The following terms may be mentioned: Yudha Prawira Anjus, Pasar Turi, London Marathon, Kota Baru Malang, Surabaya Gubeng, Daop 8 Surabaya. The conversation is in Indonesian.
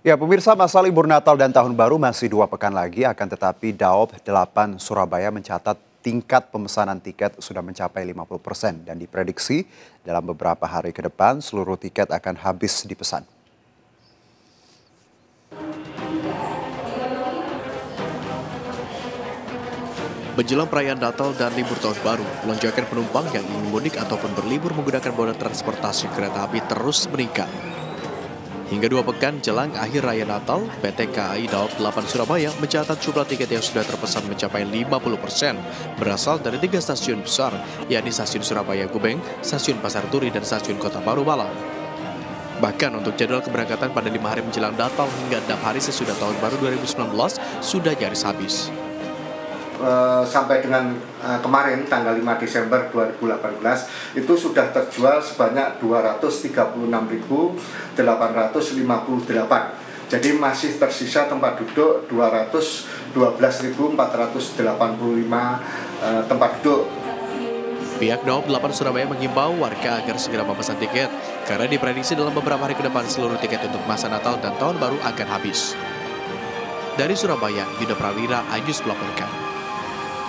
Ya, pemirsa, masa libur Natal dan Tahun Baru masih 2 pekan lagi, akan tetapi Daop 8 Surabaya mencatat tingkat pemesanan tiket sudah mencapai 50% dan diprediksi dalam beberapa hari ke depan seluruh tiket akan habis dipesan. Menjelang perayaan Natal dan libur Tahun Baru, lonjakan penumpang yang ingin mudik ataupun berlibur menggunakan moda transportasi kereta api terus meningkat. Hingga 2 pekan jelang akhir Raya Natal, PT KAI Daop 8 Surabaya mencatat jumlah tiket yang sudah terpesan mencapai 50% berasal dari 3 stasiun besar, yakni Stasiun Surabaya Gubeng, Stasiun Pasar Turi, dan Stasiun Kota Baru Malang. Bahkan untuk jadwal keberangkatan pada 5 hari menjelang Natal hingga 6 hari sesudah Tahun Baru 2019 sudah nyaris habis. Sampai dengan kemarin tanggal 5 Desember 2018 itu sudah terjual sebanyak 236.858. Jadi masih tersisa tempat duduk 212.485 tempat duduk. Pihak Daop 8 Surabaya menghimbau warga agar segera memesan tiket karena diprediksi dalam beberapa hari ke depan seluruh tiket untuk masa Natal dan Tahun Baru akan habis. Dari Surabaya, Yudha Prawira Anjus melaporkan.